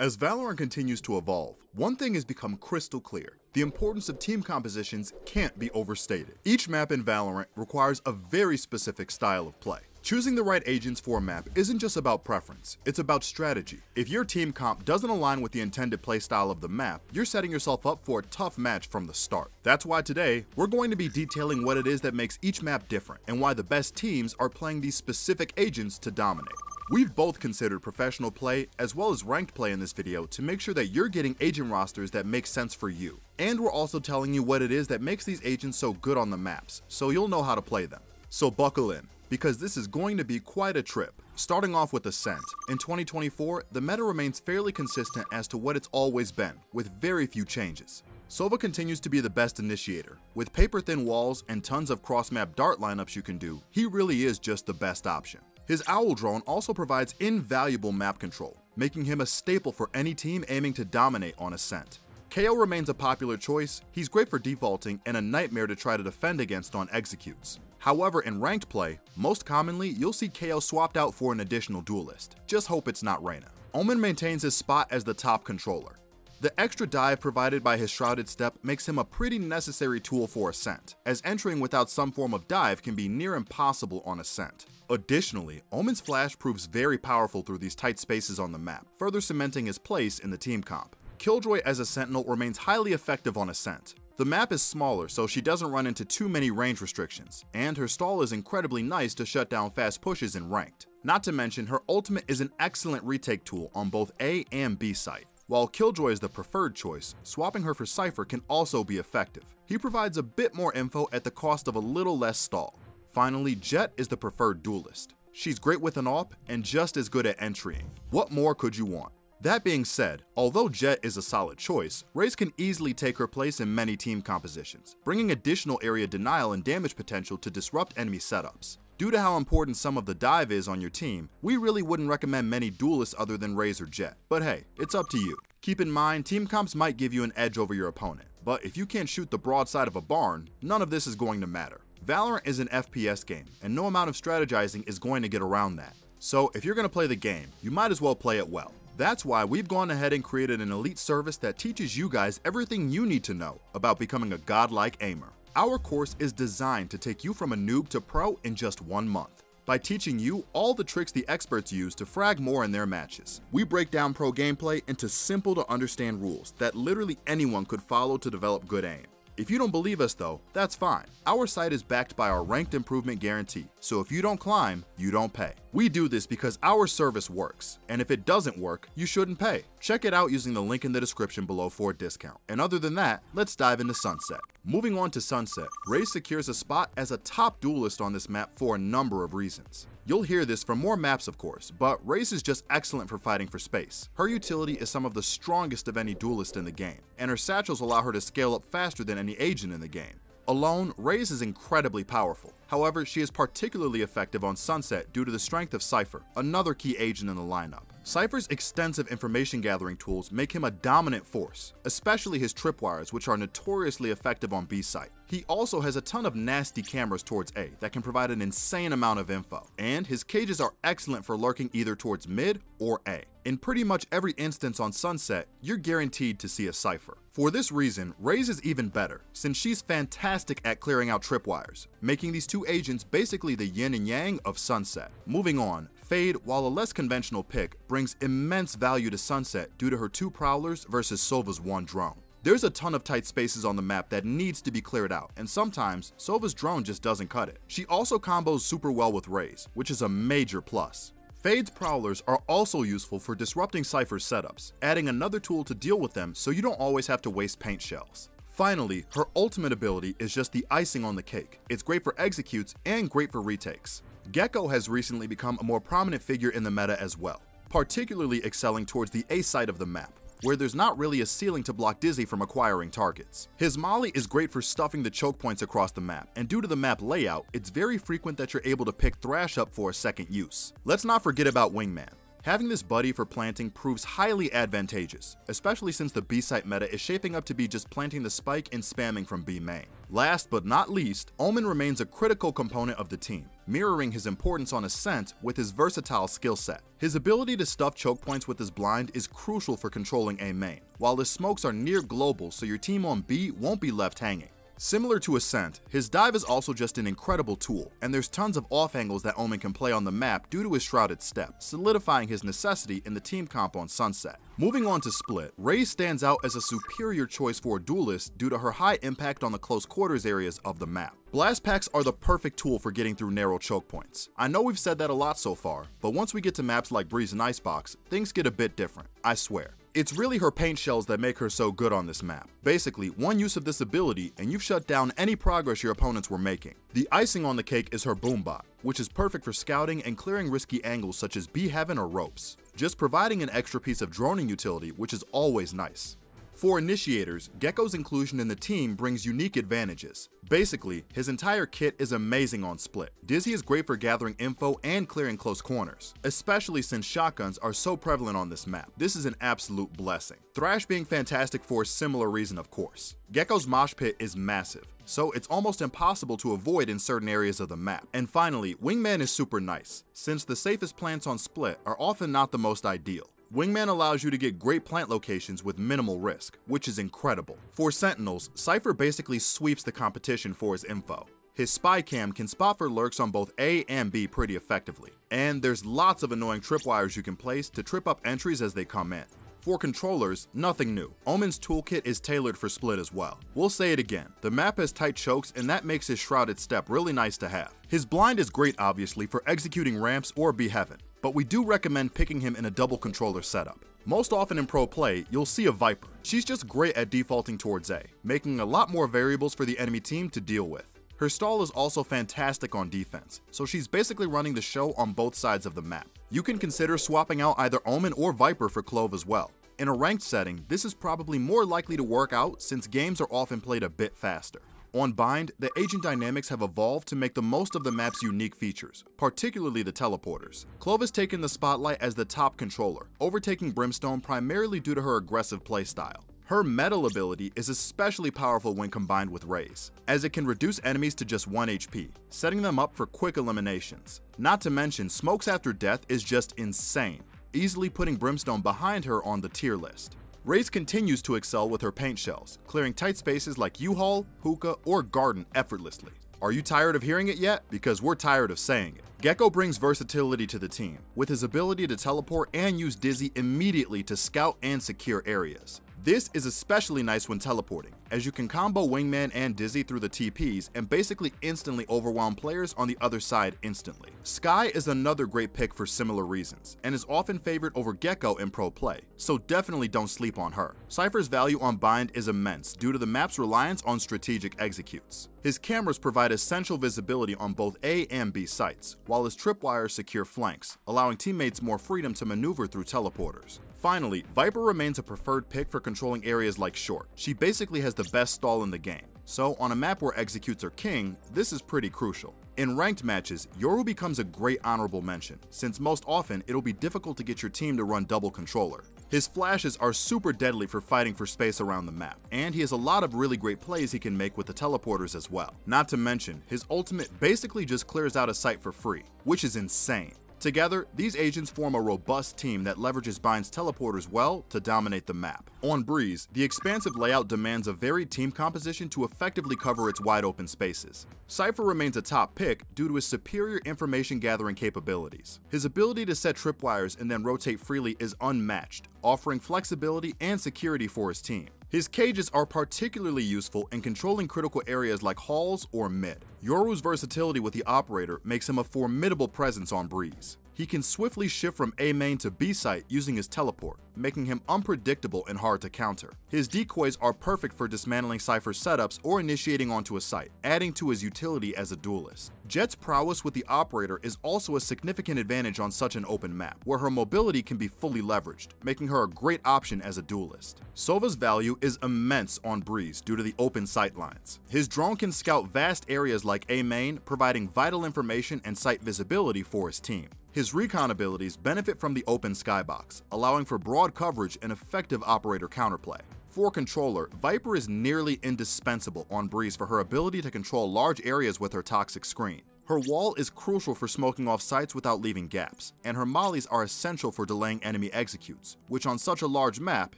As Valorant continues to evolve, one thing has become crystal clear. The importance of team compositions can't be overstated. Each map in Valorant requires a very specific style of play. Choosing the right agents for a map isn't just about preference, it's about strategy. If your team comp doesn't align with the intended playstyle of the map, you're setting yourself up for a tough match from the start. That's why today, we're going to be detailing what it is that makes each map different, and why the best teams are playing these specific agents to dominate. We've both considered professional play as well as ranked play in this video to make sure that you're getting agent rosters that make sense for you. And we're also telling you what it is that makes these agents so good on the maps, so you'll know how to play them. So buckle in, because this is going to be quite a trip. Starting off with Ascent, in 2024, the meta remains fairly consistent as to what it's always been, with very few changes. Sova continues to be the best initiator. With paper-thin walls and tons of cross-map dart lineups you can do, he really is just the best option. His owl drone also provides invaluable map control, making him a staple for any team aiming to dominate on Ascent. KO remains a popular choice, he's great for defaulting and a nightmare to try to defend against on executes. However, in ranked play, most commonly you'll see KO swapped out for an additional duelist. Just hope it's not Reyna. Omen maintains his spot as the top controller. The extra dive provided by his shrouded step makes him a pretty necessary tool for Ascent, as entering without some form of dive can be near impossible on Ascent. Additionally, Omen's flash proves very powerful through these tight spaces on the map, further cementing his place in the team comp. Killjoy as a sentinel remains highly effective on Ascent. The map is smaller, so she doesn't run into too many range restrictions, and her stall is incredibly nice to shut down fast pushes in ranked. Not to mention, her ultimate is an excellent retake tool on both A and B-site. While Killjoy is the preferred choice, swapping her for Cypher can also be effective. He provides a bit more info at the cost of a little less stall. Finally, Jett is the preferred duelist. She's great with an AWP and just as good at entrying. What more could you want? That being said, although Jett is a solid choice, Raze can easily take her place in many team compositions, bringing additional area denial and damage potential to disrupt enemy setups. Due to how important some of the dive is on your team, we really wouldn't recommend many duelists other than Raze or Jett, but hey, it's up to you. Keep in mind, team comps might give you an edge over your opponent, but if you can't shoot the broadside of a barn, none of this is going to matter. Valorant is an FPS game, and no amount of strategizing is going to get around that. So if you're going to play the game, you might as well play it well. That's why we've gone ahead and created an elite service that teaches you guys everything you need to know about becoming a godlike aimer. Our course is designed to take you from a noob to pro in just 1 month, by teaching you all the tricks the experts use to frag more in their matches. We break down pro gameplay into simple to understand rules that literally anyone could follow to develop good aim. If you don't believe us though, that's fine. Our site is backed by our ranked improvement guarantee, so if you don't climb, you don't pay. We do this because our service works, and if it doesn't work, you shouldn't pay. Check it out using the link in the description below for a discount. And other than that, let's dive into Sunset. Moving on to Sunset, Raze secures a spot as a top duelist on this map for a number of reasons. You'll hear this from more maps of course, but Raze is just excellent for fighting for space. Her utility is some of the strongest of any duelist in the game, and her satchels allow her to scale up faster than any agent in the game. Alone, Raze is incredibly powerful. However, she is particularly effective on Sunset due to the strength of Cypher, another key agent in the lineup. Cypher's extensive information gathering tools make him a dominant force, especially his tripwires, which are notoriously effective on B-Site. He also has a ton of nasty cameras towards A that can provide an insane amount of info, and his cages are excellent for lurking either towards mid or A. In pretty much every instance on Sunset, you're guaranteed to see a Cypher. For this reason, Raze is even better, since she's fantastic at clearing out tripwires, making these two agents basically the yin and yang of Sunset. Moving on, Fade, while a less conventional pick, brings immense value to Sunset due to her two prowlers versus Sova's one drone. There's a ton of tight spaces on the map that needs to be cleared out, and sometimes Sova's drone just doesn't cut it. She also combos super well with Raze, which is a major plus. Fade's prowlers are also useful for disrupting Cypher's setups, adding another tool to deal with them so you don't always have to waste paint shells. Finally, her ultimate ability is just the icing on the cake. It's great for executes and great for retakes. Gekko has recently become a more prominent figure in the meta as well, particularly excelling towards the A side of the map, where there's not really a ceiling to block Dizzy from acquiring targets. His molly is great for stuffing the choke points across the map, and due to the map layout, it's very frequent that you're able to pick Thrash up for a second use. Let's not forget about Wingman. Having this buddy for planting proves highly advantageous, especially since the B-site meta is shaping up to be just planting the spike and spamming from B main. Last but not least, Omen remains a critical component of the team, mirroring his importance on Ascent with his versatile skill set. His ability to stuff choke points with his blind is crucial for controlling A main, while his smokes are near global so your team on B won't be left hanging. Similar to Ascent, his dive is also just an incredible tool, and there's tons of off angles that Omen can play on the map due to his shrouded step, solidifying his necessity in the team comp on Sunset. Moving on to Split, Raze stands out as a superior choice for a duelist due to her high impact on the close quarters areas of the map. Blast packs are the perfect tool for getting through narrow choke points. I know we've said that a lot so far, but once we get to maps like Breeze and Icebox, things get a bit different, I swear. It's really her paint shells that make her so good on this map. Basically, one use of this ability and you've shut down any progress your opponents were making. The icing on the cake is her boombot, which is perfect for scouting and clearing risky angles such as B-Haven or ropes, just providing an extra piece of droning utility, which is always nice. For initiators, Gekko's inclusion in the team brings unique advantages. Basically, his entire kit is amazing on Split. Dizzy is great for gathering info and clearing close corners, especially since shotguns are so prevalent on this map. This is an absolute blessing. Thrash being fantastic for a similar reason, of course. Gekko's mosh pit is massive, so it's almost impossible to avoid in certain areas of the map. And finally, Wingman is super nice, since the safest plants on Split are often not the most ideal. Wingman allows you to get great plant locations with minimal risk, which is incredible. For Sentinels, Cypher basically sweeps the competition for his info. His spy cam can spot for lurks on both A and B pretty effectively, and there's lots of annoying tripwires you can place to trip up entries as they come in. For controllers, nothing new. Omen's toolkit is tailored for Split as well. We'll say it again, the map has tight chokes and that makes his shrouded step really nice to have. His blind is great obviously for executing ramps or B-Heaven, but we do recommend picking him in a double controller setup. Most often in pro play, you'll see a Viper. She's just great at defaulting towards A, making a lot more variables for the enemy team to deal with. Her stall is also fantastic on defense, so she's basically running the show on both sides of the map. You can consider swapping out either Omen or Viper for Clove as well. In a ranked setting, this is probably more likely to work out since games are often played a bit faster. On Bind, the agent dynamics have evolved to make the most of the map's unique features, particularly the teleporters. Clove has taken the spotlight as the top controller, overtaking Brimstone primarily due to her aggressive playstyle. Her metal ability is especially powerful when combined with Raze, as it can reduce enemies to just 1 HP, setting them up for quick eliminations. Not to mention, smokes after death is just insane, easily putting Brimstone behind her on the tier list. Raze continues to excel with her paint shells, clearing tight spaces like U-Haul, Hookah, or Garden effortlessly. Are you tired of hearing it yet? Because we're tired of saying it. Gekko brings versatility to the team, with his ability to teleport and use Dizzy immediately to scout and secure areas. This is especially nice when teleporting, as you can combo Wingman and Dizzy through the TPs and basically instantly overwhelm players on the other side instantly. Sky is another great pick for similar reasons, and is often favored over Gekko in pro play, so definitely don't sleep on her. Cypher's value on Bind is immense due to the map's reliance on strategic executes. His cameras provide essential visibility on both A and B sites, while his tripwires secure flanks, allowing teammates more freedom to maneuver through teleporters. Finally, Viper remains a preferred pick for controlling areas like short. She basically has the best stall in the game, so on a map where executes are king, this is pretty crucial. In ranked matches, Yoru becomes a great honorable mention, since most often it'll be difficult to get your team to run double controller. His flashes are super deadly for fighting for space around the map, and he has a lot of really great plays he can make with the teleporters as well. Not to mention, his ultimate basically just clears out a site for free, which is insane. Together, these agents form a robust team that leverages Bind's teleporters well to dominate the map. On Breeze, the expansive layout demands a varied team composition to effectively cover its wide open spaces. Cypher remains a top pick due to his superior information gathering capabilities. His ability to set tripwires and then rotate freely is unmatched, offering flexibility and security for his team. His cages are particularly useful in controlling critical areas like halls or mid. Yoru's versatility with the operator makes him a formidable presence on Breeze. He can swiftly shift from A main to B site using his teleport, making him unpredictable and hard to counter. His decoys are perfect for dismantling Cypher setups or initiating onto a site, adding to his utility as a duelist. Jett's prowess with the operator is also a significant advantage on such an open map, where her mobility can be fully leveraged, making her a great option as a duelist. Sova's value is immense on Breeze due to the open sight lines. His drone can scout vast areas like A main, providing vital information and site visibility for his team. His recon abilities benefit from the open skybox, allowing for broad coverage and effective operator counterplay. For controller, Viper is nearly indispensable on Breeze for her ability to control large areas with her toxic screen. Her wall is crucial for smoking off sights without leaving gaps, and her mollies are essential for delaying enemy executes, which on such a large map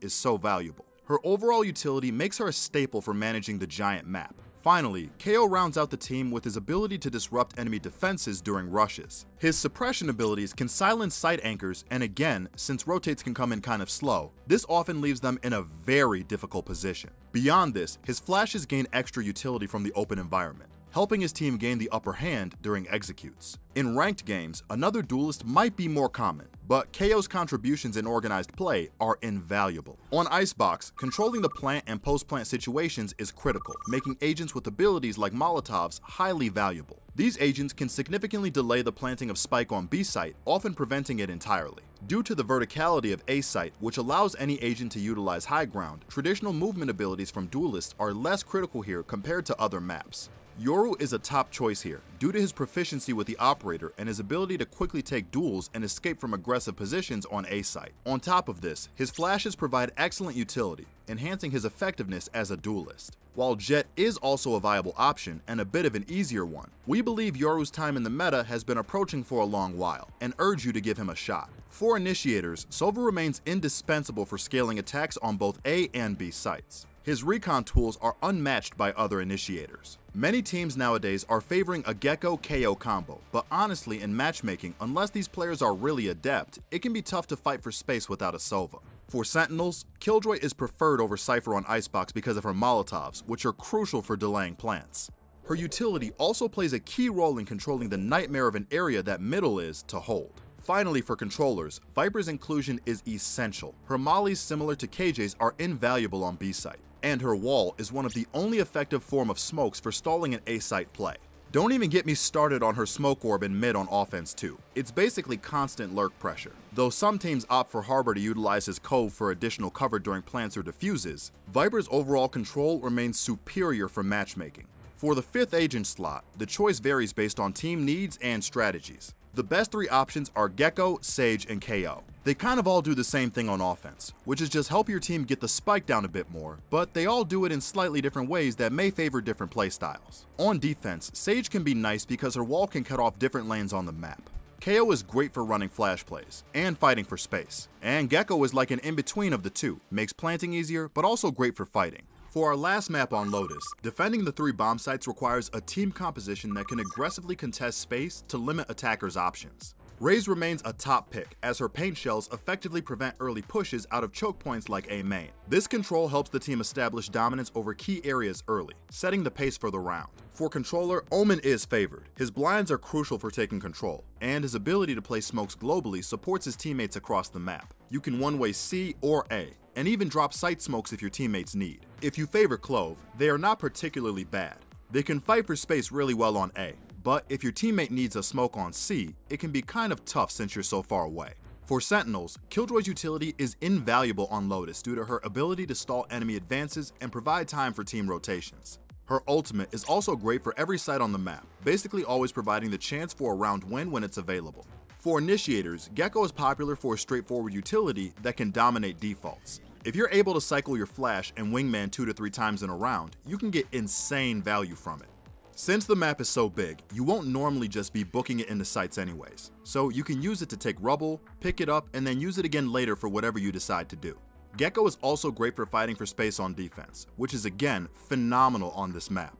is so valuable. Her overall utility makes her a staple for managing the giant map. Finally, KO rounds out the team with his ability to disrupt enemy defenses during rushes. His suppression abilities can silence sight anchors, and again, since rotates can come in kind of slow, this often leaves them in a very difficult position. Beyond this, his flashes gain extra utility from the open environment, helping his team gain the upper hand during executes. In ranked games, another duelist might be more common, but KO's contributions in organized play are invaluable. On Icebox, controlling the plant and post-plant situations is critical, making agents with abilities like Molotovs highly valuable. These agents can significantly delay the planting of Spike on B-site, often preventing it entirely. Due to the verticality of A-site, which allows any agent to utilize high ground, traditional movement abilities from duelists are less critical here compared to other maps. Yoru is a top choice here, due to his proficiency with the operator and his ability to quickly take duels and escape from aggressive positions on A-site. On top of this, his flashes provide excellent utility, enhancing his effectiveness as a duelist. While Jett is also a viable option, and a bit of an easier one, we believe Yoru's time in the meta has been approaching for a long while, and urge you to give him a shot. For initiators, Sova remains indispensable for scaling attacks on both A and B sites. His recon tools are unmatched by other initiators. Many teams nowadays are favoring a Gekko KO combo, but honestly in matchmaking, unless these players are really adept, it can be tough to fight for space without a Sova. For Sentinels, Killjoy is preferred over Cypher on Icebox because of her Molotovs, which are crucial for delaying plants. Her utility also plays a key role in controlling the nightmare of an area that middle is to hold. Finally, for controllers, Viper's inclusion is essential. Her mollies, similar to KJ's, are invaluable on B-site, and her wall is one of the only effective form of smokes for stalling an A-site play. Don't even get me started on her smoke orb in mid on offense too. It's basically constant lurk pressure. Though some teams opt for Harbor to utilize his Cove for additional cover during plants or diffuses, Viper's overall control remains superior for matchmaking. For the fifth agent slot, the choice varies based on team needs and strategies. The best three options are Gekko, Sage, and KO. They kind of all do the same thing on offense, which is just help your team get the spike down a bit more, but they all do it in slightly different ways that may favor different playstyles. On defense, Sage can be nice because her wall can cut off different lanes on the map. KO is great for running flash plays and fighting for space, and Gekko is like an in-between of the two, makes planting easier, but also great for fighting. For our last map on Lotus, defending the three bomb sites requires a team composition that can aggressively contest space to limit attackers' options. Raze remains a top pick, as her paint shells effectively prevent early pushes out of choke points like A main. This control helps the team establish dominance over key areas early, setting the pace for the round. For controller, Omen is favored. His blinds are crucial for taking control, and his ability to play smokes globally supports his teammates across the map. You can one-way C or A, and even drop sight smokes if your teammates need. If you favor Clove, they are not particularly bad. They can fight for space really well on A, but if your teammate needs a smoke on C, it can be kind of tough since you're so far away. For Sentinels, Killjoy's utility is invaluable on Lotus due to her ability to stall enemy advances and provide time for team rotations. Her ultimate is also great for every site on the map, basically always providing the chance for a round win when it's available. For initiators, Gekko is popular for a straightforward utility that can dominate defaults. If you're able to cycle your Flash and Wingman 2 to 3 times in a round, you can get insane value from it. Since the map is so big, you won't normally just be booking it into sites anyways, so you can use it to take rubble, pick it up, and then use it again later for whatever you decide to do. Gekko is also great for fighting for space on defense, which is again phenomenal on this map.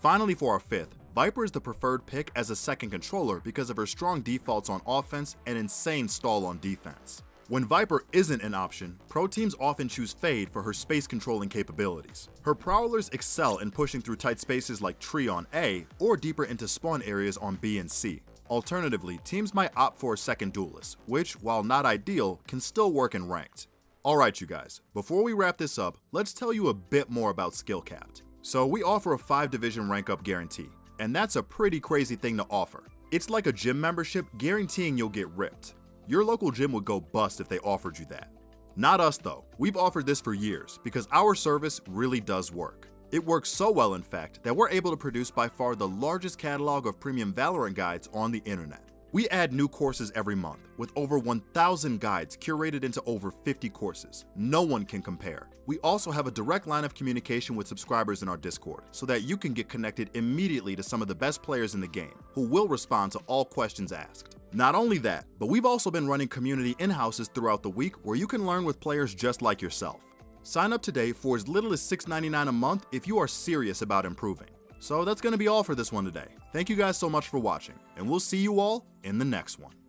Finally, for our fifth, Viper is the preferred pick as a second controller because of her strong defaults on offense and insane stall on defense. When Viper isn't an option, pro teams often choose Fade for her space controlling capabilities. Her prowlers excel in pushing through tight spaces like tree on A or deeper into spawn areas on B and C. Alternatively, teams might opt for a second duelist, which, while not ideal, can still work in ranked. Alright you guys, before we wrap this up, let's tell you a bit more about Skill-Capped. So we offer a 5-division rank up guarantee. And that's a pretty crazy thing to offer. It's like a gym membership guaranteeing you'll get ripped. Your local gym would go bust if they offered you that. Not us though, we've offered this for years because our service really does work. It works so well in fact that we're able to produce by far the largest catalog of premium Valorant guides on the internet. We add new courses every month, with over 1,000 guides curated into over 50 courses. No one can compare. We also have a direct line of communication with subscribers in our Discord, so that you can get connected immediately to some of the best players in the game, who will respond to all questions asked. Not only that, but we've also been running community in-houses throughout the week where you can learn with players just like yourself. Sign up today for as little as $6.99 a month if you are serious about improving. So that's going to be all for this one today. Thank you guys so much for watching, and we'll see you all in the next one.